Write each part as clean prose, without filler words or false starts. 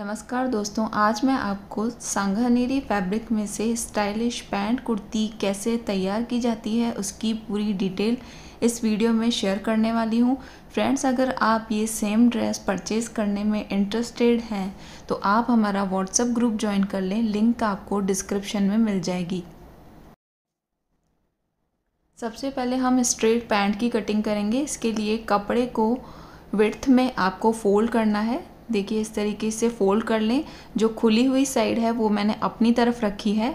नमस्कार दोस्तों, आज मैं आपको सांगानेरी फैब्रिक में से स्टाइलिश पैंट कुर्ती कैसे तैयार की जाती है उसकी पूरी डिटेल इस वीडियो में शेयर करने वाली हूँ। फ्रेंड्स, अगर आप ये सेम ड्रेस परचेज़ करने में इंटरेस्टेड हैं तो आप हमारा व्हाट्सएप ग्रुप ज्वाइन कर लें, लिंक आपको डिस्क्रिप्शन में मिल जाएगी। सबसे पहले हम स्ट्रेट पैंट की कटिंग करेंगे। इसके लिए कपड़े को विड्थ में आपको फोल्ड करना है। देखिए, इस तरीके से फोल्ड कर लें। जो खुली हुई साइड है वो मैंने अपनी तरफ रखी है।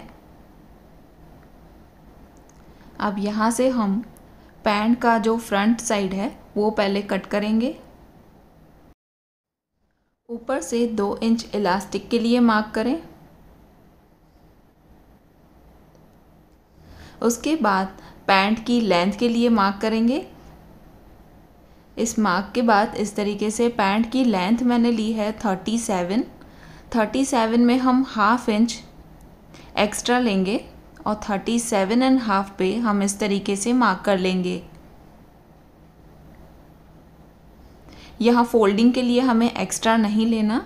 अब यहाँ से हम पैंट का जो फ्रंट साइड है वो पहले कट करेंगे। ऊपर से 2 इंच इलास्टिक के लिए मार्क करें। उसके बाद पैंट की लेंथ के लिए मार्क करेंगे। इस मार्क के बाद इस तरीके से पैंट की लेंथ मैंने ली है 37 में हम हाफ इंच एक्स्ट्रा लेंगे और 37.5 पे हम इस तरीके से मार्क कर लेंगे। यहाँ फोल्डिंग के लिए हमें एक्स्ट्रा नहीं लेना।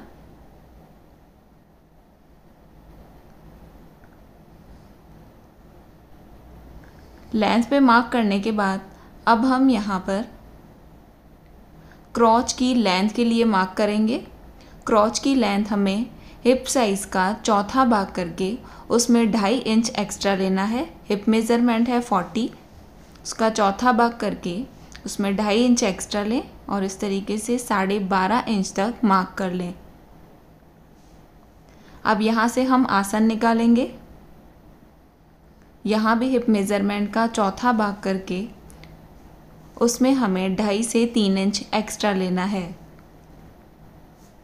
लेंथ पे मार्क करने के बाद अब हम यहाँ पर क्रॉच की लेंथ के लिए मार्क करेंगे। क्रॉच की लेंथ हमें हिप साइज़ का 4वां भाग करके उसमें 2.5 इंच एक्स्ट्रा लेना है। हिप मेज़रमेंट है 40, उसका 4वां भाग करके उसमें 2.5 इंच एक्स्ट्रा लें और इस तरीके से 12.5 इंच तक मार्क कर लें। अब यहाँ से हम आसन निकालेंगे। यहाँ भी हिप मेज़रमेंट का 4वां भाग करके उसमें हमें 2.5 से 3 इंच एक्स्ट्रा लेना है।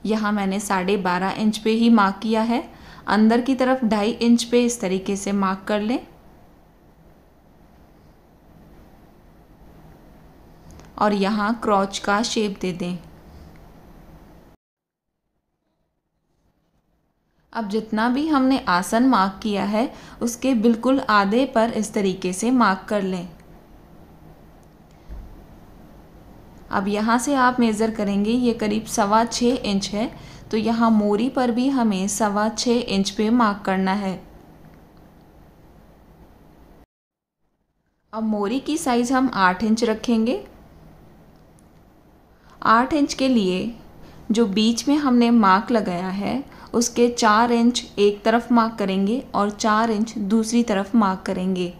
यहाँ मैंने 12.5 इंच पे ही मार्क किया है। अंदर की तरफ 2.5 इंच पे इस तरीके से मार्क कर लें और यहाँ क्रॉच का शेप दे दें। अब जितना भी हमने आसन मार्क किया है उसके बिल्कुल आधे पर इस तरीके से मार्क कर लें। अब यहाँ से आप मेज़र करेंगे, ये करीब 6.25 इंच है, तो यहाँ मोरी पर भी हमें 6.25 इंच पे मार्क करना है। अब मोरी की साइज़ हम 8 इंच रखेंगे। 8 इंच के लिए जो बीच में हमने मार्क लगाया है उसके 4 इंच एक तरफ मार्क करेंगे और 4 इंच दूसरी तरफ मार्क करेंगे।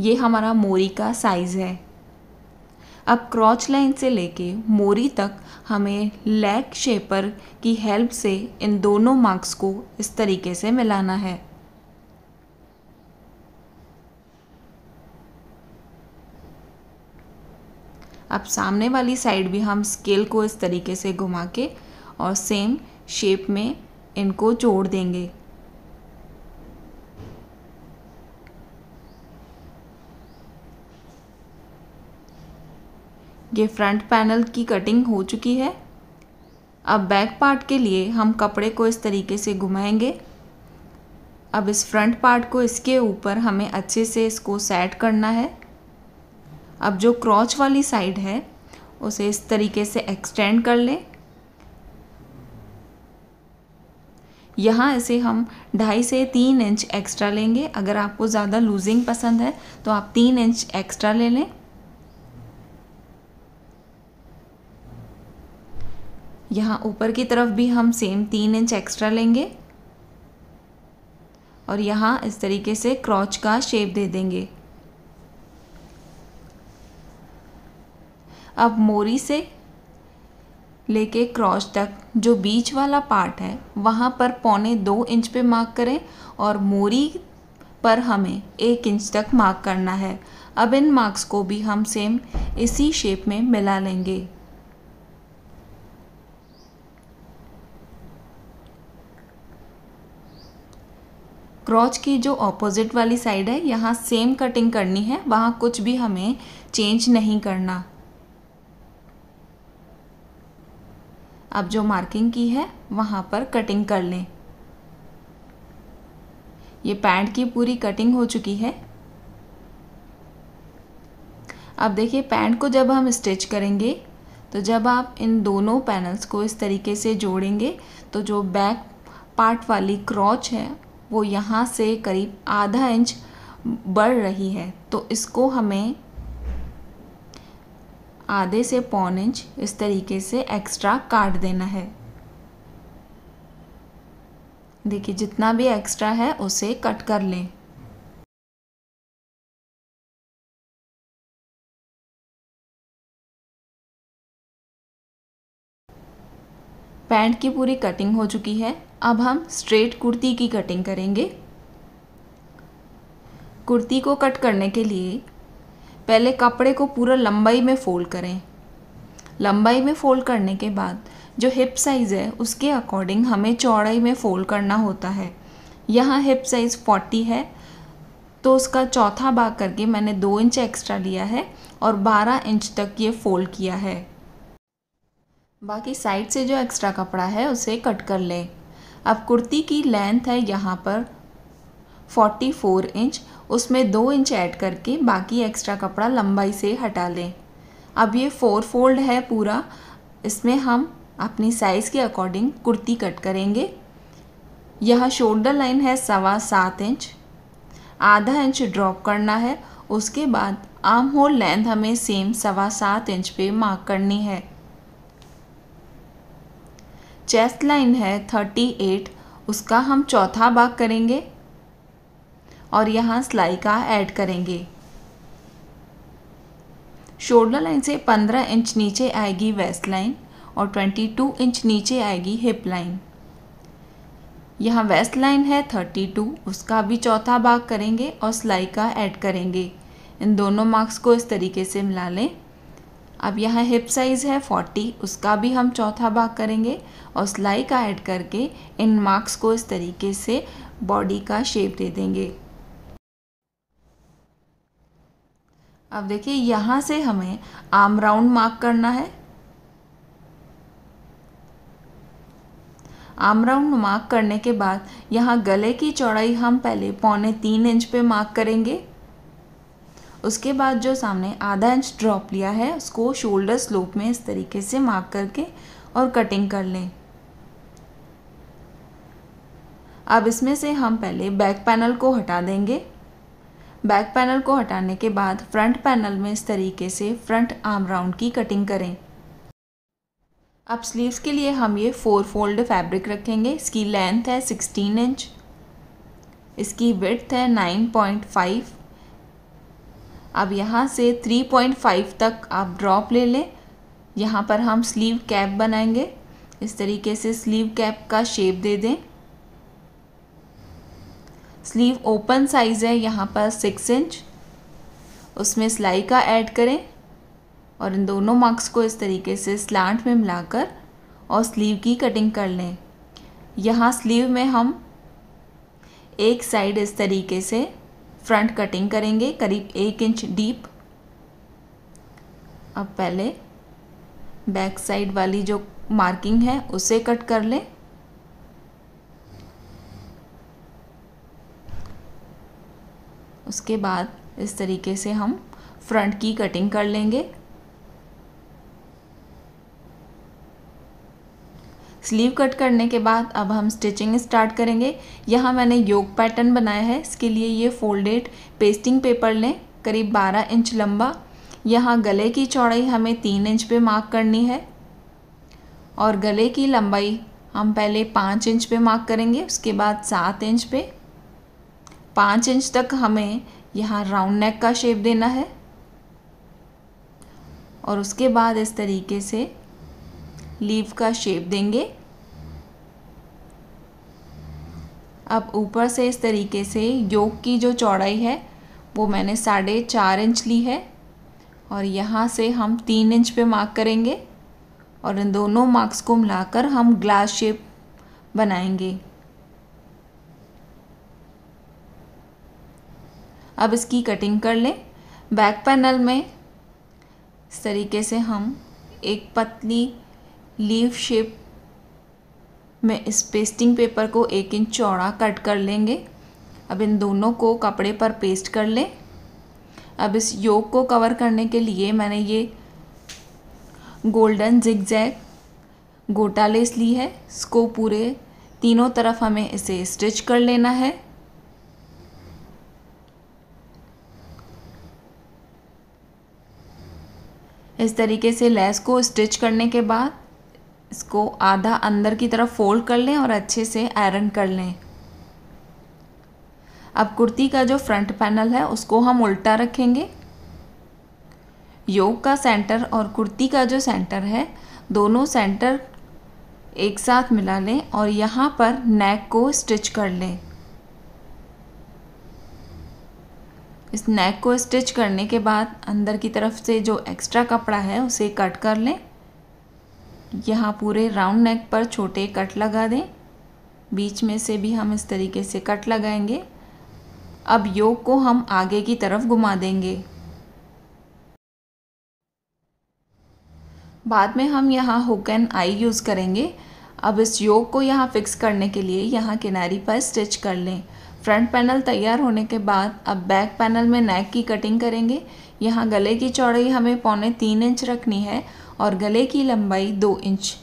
ये हमारा मोरी का साइज़ है। अब क्रॉच लाइन से लेके मोरी तक हमें लैग शेपर की हेल्प से इन दोनों मार्क्स को इस तरीके से मिलाना है। अब सामने वाली साइड भी हम स्केल को इस तरीके से घुमा के और सेम शेप में इनको जोड़ देंगे। ये फ्रंट पैनल की कटिंग हो चुकी है। अब बैक पार्ट के लिए हम कपड़े को इस तरीके से घुमाएंगे। अब इस फ्रंट पार्ट को इसके ऊपर हमें अच्छे से इसको सेट करना है। अब जो क्रॉच वाली साइड है उसे इस तरीके से एक्सटेंड कर लें। यहाँ इसे हम 2.5 से 3 इंच एक्स्ट्रा लेंगे। अगर आपको ज़्यादा लूजिंग पसंद है तो आप 3 इंच एक्स्ट्रा ले लें। यहाँ ऊपर की तरफ भी हम सेम 3 इंच एक्स्ट्रा लेंगे और यहाँ इस तरीके से क्रॉच का शेप दे देंगे। अब मोरी से लेके क्रॉच तक जो बीच वाला पार्ट है वहाँ पर 2.25 इंच पे मार्क करें और मोरी पर हमें 1 इंच तक मार्क करना है। अब इन मार्क्स को भी हम सेम इसी शेप में मिला लेंगे। क्रॉच की जो ऑपोजिट वाली साइड है यहाँ सेम कटिंग करनी है, वहाँ कुछ भी हमें चेंज नहीं करना। अब जो मार्किंग की है वहाँ पर कटिंग कर लें। ये पैंट की पूरी कटिंग हो चुकी है। अब देखिए, पैंट को जब हम स्टिच करेंगे तो जब आप इन दोनों पैनल्स को इस तरीके से जोड़ेंगे तो जो बैक पार्ट वाली क्रॉच है वो यहाँ से करीब आधा इंच बढ़ रही है, तो इसको हमें आधे से पौन इंच इस तरीके से एक्स्ट्रा काट देना है। देखिए जितना भी एक्स्ट्रा है उसे कट कर लें। पैंट की पूरी कटिंग हो चुकी है। अब हम स्ट्रेट कुर्ती की कटिंग करेंगे। कुर्ती को कट करने के लिए पहले कपड़े को पूरा लंबाई में फ़ोल्ड करें। लंबाई में फ़ोल्ड करने के बाद जो हिप साइज़ है उसके अकॉर्डिंग हमें चौड़ाई में फ़ोल्ड करना होता है। यहाँ हिप साइज़ 40 है तो उसका चौथा भाग करके मैंने 2 इंच एक्स्ट्रा लिया है और 12 इंच तक ये फ़ोल्ड किया है। बाकी साइड से जो एक्स्ट्रा कपड़ा है उसे कट कर लें। अब कुर्ती की लेंथ है यहाँ पर 44 इंच, उसमें 2 इंच ऐड करके बाकी एक्स्ट्रा कपड़ा लंबाई से हटा लें। अब ये 4 फोल्ड है पूरा, इसमें हम अपनी साइज़ के अकॉर्डिंग कुर्ती कट करेंगे। यह शोल्डर लाइन है 7.25 इंच, आधा इंच ड्रॉप करना है। उसके बाद आर्म होल लेंथ हमें सेम 7.25 इंच पे मार्क करनी है। चेस्ट लाइन है 38, उसका हम चौथा भाग करेंगे और यहाँ सिलाई का ऐड करेंगे। शोल्डर लाइन से 15 इंच नीचे आएगी वेस्ट लाइन और 22 इंच नीचे आएगी हिप लाइन। यहाँ वेस्ट लाइन है 32, उसका भी चौथा भाग करेंगे और सिलाई का ऐड करेंगे। इन दोनों मार्क्स को इस तरीके से मिला लें। अब यहाँ हिप साइज़ है 40, उसका भी हम चौथा भाग करेंगे और सिलाई का ऐड करके इन मार्क्स को इस तरीके से बॉडी का शेप दे देंगे। अब देखिए यहाँ से हमें आर्म राउंड मार्क करना है। आर्म राउंड मार्क करने के बाद यहाँ गले की चौड़ाई हम पहले 2.25 इंच पे मार्क करेंगे। उसके बाद जो सामने आधा इंच ड्रॉप लिया है उसको शोल्डर स्लोप में इस तरीके से मार्क करके और कटिंग कर लें। अब इसमें से हम पहले बैक पैनल को हटा देंगे। बैक पैनल को हटाने के बाद फ्रंट पैनल में इस तरीके से फ्रंट आर्म राउंड की कटिंग करें। अब स्लीव्स के लिए हम ये 4 फोल्ड फैब्रिक रखेंगे। इसकी लेंथ है 16 इंच, इसकी विड्थ है 9.5। अब यहाँ से 3.5 तक आप ड्रॉप ले लें। यहाँ पर हम स्लीव कैप बनाएंगे। इस तरीके से स्लीव कैप का शेप दे दें। स्लीव ओपन साइज़ है यहाँ पर 6 इंच, उसमें सिलाई का ऐड करें और इन दोनों मार्क्स को इस तरीके से स्लांट में मिलाकर और स्लीव की कटिंग कर लें। यहाँ स्लीव में हम एक साइड इस तरीके से फ्रंट कटिंग करेंगे करीब 1 इंच डीप। अब पहले बैक साइड वाली जो मार्किंग है उसे कट कर लें। उसके बाद इस तरीके से हम फ्रंट की कटिंग कर लेंगे। स्लीव कट करने के बाद अब हम स्टिचिंग स्टार्ट करेंगे। यहाँ मैंने योग पैटर्न बनाया है। इसके लिए ये फोल्डेड पेस्टिंग पेपर लें करीब 12 इंच लंबा। यहाँ गले की चौड़ाई हमें 3 इंच पे मार्क करनी है और गले की लंबाई हम पहले 5 इंच पे मार्क करेंगे। उसके बाद 7 इंच पे 5 इंच तक हमें यहाँ राउंड नेक का शेप देना है और उसके बाद इस तरीके से लीफ का शेप देंगे। अब ऊपर से इस तरीके से योग की जो चौड़ाई है वो मैंने 4.5 इंच ली है और यहाँ से हम 3 इंच पे मार्क करेंगे और इन दोनों मार्क्स को मिलाकर हम ग्लास शेप बनाएंगे। अब इसकी कटिंग कर लें। बैक पैनल में इस तरीके से हम एक पतली लीफ शेप में इस पेस्टिंग पेपर को 1 इंच चौड़ा कट कर लेंगे। अब इन दोनों को कपड़े पर पेस्ट कर लें। अब इस योग को कवर करने के लिए मैंने ये गोल्डन जिगजैग गोटा लेस ली है, इसको पूरे तीनों तरफ हमें इसे स्टिच कर लेना है। इस तरीके से लेस को स्टिच करने के बाद इसको आधा अंदर की तरफ फोल्ड कर लें और अच्छे से आयरन कर लें। अब कुर्ती का जो फ्रंट पैनल है उसको हम उल्टा रखेंगे। योग का सेंटर और कुर्ती का जो सेंटर है दोनों सेंटर एक साथ मिला लें और यहाँ पर नेक को स्टिच कर लें। इस नेक को स्टिच करने के बाद अंदर की तरफ से जो एक्स्ट्रा कपड़ा है उसे कट कर लें। यहाँ पूरे राउंड नेक पर छोटे कट लगा दें, बीच में से भी हम इस तरीके से कट लगाएंगे। अब योग को हम आगे की तरफ घुमा देंगे। बाद में हम यहाँ हुक एंड आई यूज़ करेंगे। अब इस योग को यहाँ फिक्स करने के लिए यहाँ किनारी पर स्टिच कर लें। फ्रंट पैनल तैयार होने के बाद अब बैक पैनल में नेक की कटिंग करेंगे। यहाँ गले की चौड़ाई हमें 2.25 इंच रखनी है और गले की लंबाई 2 इंच।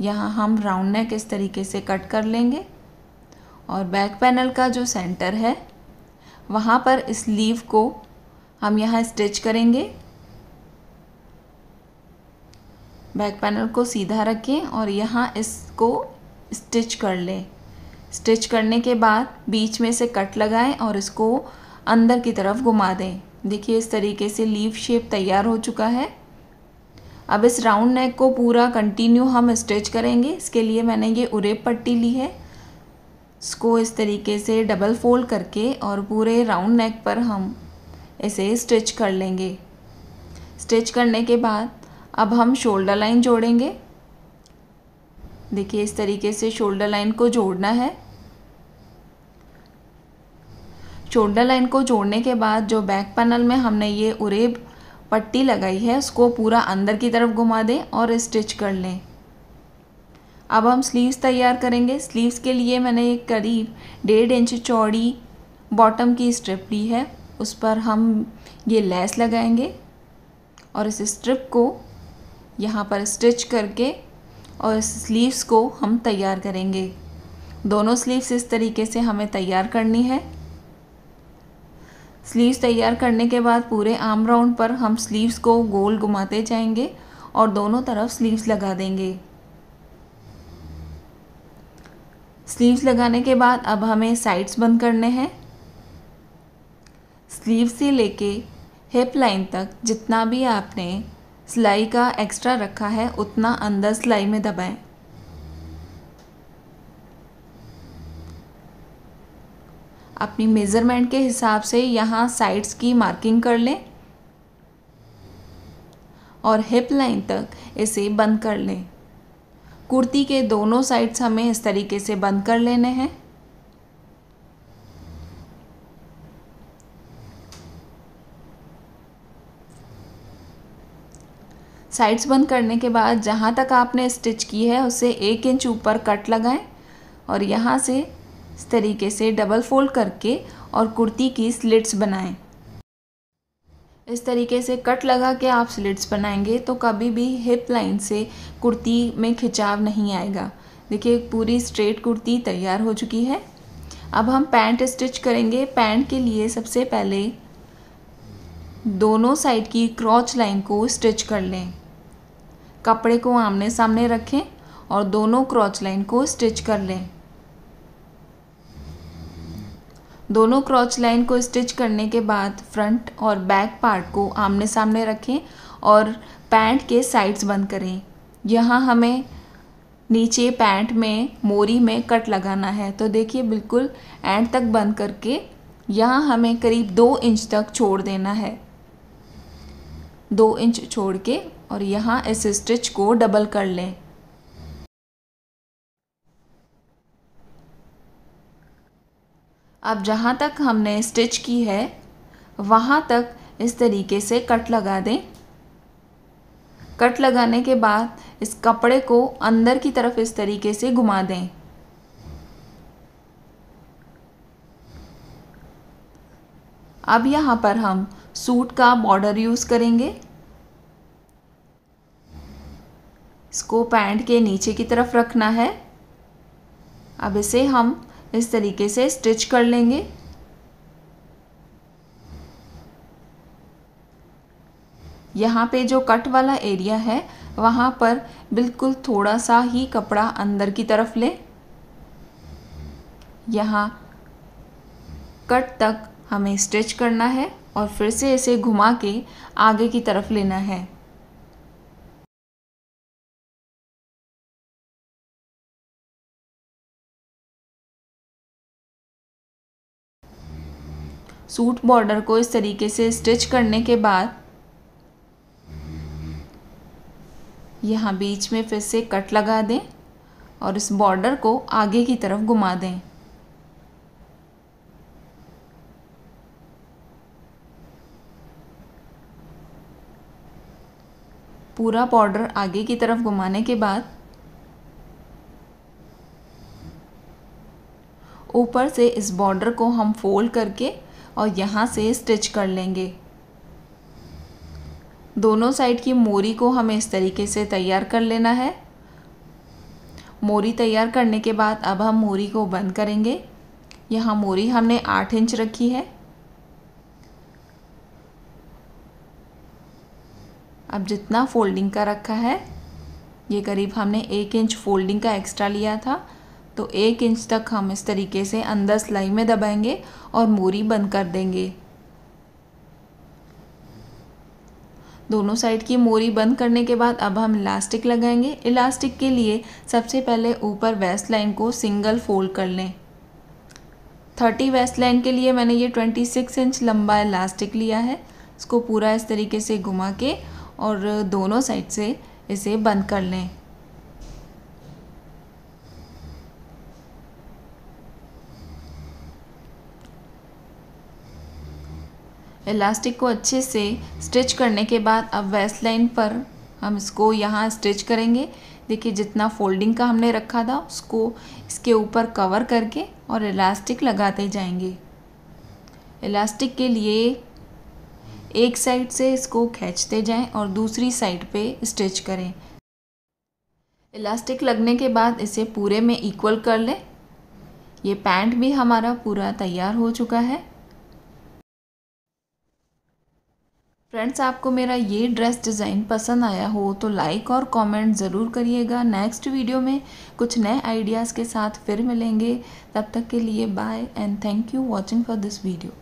यहाँ हम राउंड नेक इस तरीके से कट कर लेंगे और बैक पैनल का जो सेंटर है वहाँ पर स्लीव को हम यहाँ स्टिच करेंगे। बैक पैनल को सीधा रखें और यहाँ इसको स्टिच कर लें। स्टिच करने के बाद बीच में से कट लगाएं और इसको अंदर की तरफ घुमा दें। देखिए इस तरीके से लीफ शेप तैयार हो चुका है। अब इस राउंड नेक को पूरा कंटिन्यू हम स्टिच करेंगे। इसके लिए मैंने ये उरेप पट्टी ली है, इसको इस तरीके से डबल फोल्ड करके और पूरे राउंड नेक पर हम इसे स्टिच कर लेंगे। स्टिच करने के बाद अब हम शोल्डर लाइन जोड़ेंगे। देखिए इस तरीके से शोल्डर लाइन को जोड़ना है। शोल्डर लाइन को जोड़ने के बाद जो बैक पैनल में हमने ये उरेब पट्टी लगाई है उसको पूरा अंदर की तरफ घुमा दें और स्टिच कर लें। अब हम स्लीव्स तैयार करेंगे। स्लीव्स के लिए मैंने करीब 1.5 इंच चौड़ी बॉटम की स्ट्रिप ली है, उस पर हम ये लेस लगाएंगे और इस स्ट्रिप को यहाँ पर स्टिच करके और इस स्लीव्स को हम तैयार करेंगे। दोनों स्लीव्स इस तरीके से हमें तैयार करनी है। स्लीव्स तैयार करने के बाद पूरे आर्म राउंड पर हम स्लीव्स को गोल घुमाते जाएंगे और दोनों तरफ स्लीव्स लगा देंगे। स्लीव्स लगाने के बाद अब हमें साइड्स बंद करने हैं। स्लीव से लेके हिप लाइन तक जितना भी आपने सिलाई का एक्स्ट्रा रखा है उतना अंदर सिलाई में दबाएं। अपनी मेज़रमेंट के हिसाब से यहाँ साइड्स की मार्किंग कर लें और हिप लाइन तक इसे बंद कर लें। कुर्ती के दोनों साइड्स हमें इस तरीके से बंद कर लेने हैं। साइड्स बंद करने के बाद जहाँ तक आपने स्टिच की है उसे 1 इंच ऊपर कट लगाएं और यहाँ से इस तरीके से डबल फोल्ड करके और कुर्ती की स्लिट्स बनाएं। इस तरीके से कट लगा के आप स्लिट्स बनाएंगे तो कभी भी हिप लाइन से कुर्ती में खिंचाव नहीं आएगा। देखिए पूरी स्ट्रेट कुर्ती तैयार हो चुकी है। अब हम पैंट स्टिच करेंगे। पैंट के लिए सबसे पहले दोनों साइड की क्रॉच लाइन को स्टिच कर लें। कपड़े को आमने सामने रखें और दोनों क्रॉच लाइन को स्टिच कर लें। दोनों क्रॉच लाइन को स्टिच करने के बाद फ्रंट और बैक पार्ट को आमने सामने रखें और पैंट के साइड्स बंद करें। यहाँ हमें नीचे पैंट में मोरी में कट लगाना है, तो देखिए बिल्कुल एंड तक बंद करके यहाँ हमें करीब 2 इंच तक छोड़ देना है। 2 इंच छोड़ के और यहाँ इस स्टिच को डबल कर लें। अब जहाँ तक हमने स्टिच की है वहाँ तक इस तरीके से कट लगा दें। कट लगाने के बाद इस कपड़े को अंदर की तरफ इस तरीके से घुमा दें। अब यहाँ पर हम सूट का बॉर्डर यूज़ करेंगे। इसको पैंट के नीचे की तरफ रखना है। अब इसे हम इस तरीके से स्टिच कर लेंगे। यहाँ पे जो कट वाला एरिया है वहाँ पर बिल्कुल थोड़ा सा ही कपड़ा अंदर की तरफ ले। यहाँ कट तक हमें स्टिच करना है और फिर से इसे घुमा के आगे की तरफ लेना है। सूट बॉर्डर को इस तरीके से स्टिच करने के बाद यहाँ बीच में फिर से कट लगा दें और इस बॉर्डर को आगे की तरफ घुमा दें। पूरा बॉर्डर आगे की तरफ घुमाने के बाद ऊपर से इस बॉर्डर को हम फोल्ड करके और यहाँ से स्टिच कर लेंगे। दोनों साइड की मोरी को हमें इस तरीके से तैयार कर लेना है। मोरी तैयार करने के बाद अब हम मोरी को बंद करेंगे। यहाँ मोरी हमने 8 इंच रखी है। अब जितना फोल्डिंग का रखा है, ये करीब हमने 1 इंच फोल्डिंग का एक्स्ट्रा लिया था, तो 1 इंच तक हम इस तरीके से अंदर सिलाई में दबाएंगे और मोरी बंद कर देंगे। दोनों साइड की मोरी बंद करने के बाद अब हम इलास्टिक लगाएंगे। इलास्टिक के लिए सबसे पहले ऊपर वेस्ट लाइन को सिंगल फोल्ड कर लें। 30 वेस्ट लाइन के लिए मैंने ये 26 इंच लंबा इलास्टिक लिया है। इसको पूरा इस तरीके से घुमा के और दोनों साइड से इसे बंद कर लें। इलास्टिक को अच्छे से स्टिच करने के बाद अब वेस्ट लाइन पर हम इसको यहाँ स्टिच करेंगे। देखिए जितना फोल्डिंग का हमने रखा था उसको इसके ऊपर कवर करके और इलास्टिक लगाते जाएंगे। इलास्टिक के लिए एक साइड से इसको खींचते जाएं और दूसरी साइड पे स्टिच करें। इलास्टिक लगने के बाद इसे पूरे में इक्वल कर लें। ये पैंट भी हमारा पूरा तैयार हो चुका है। फ्रेंड्स, आपको मेरा ये ड्रेस डिज़ाइन पसंद आया हो तो लाइक और कमेंट ज़रूर करिएगा। नेक्स्ट वीडियो में कुछ नए आइडियाज़ के साथ फिर मिलेंगे। तब तक के लिए bye and thank you watching for this video.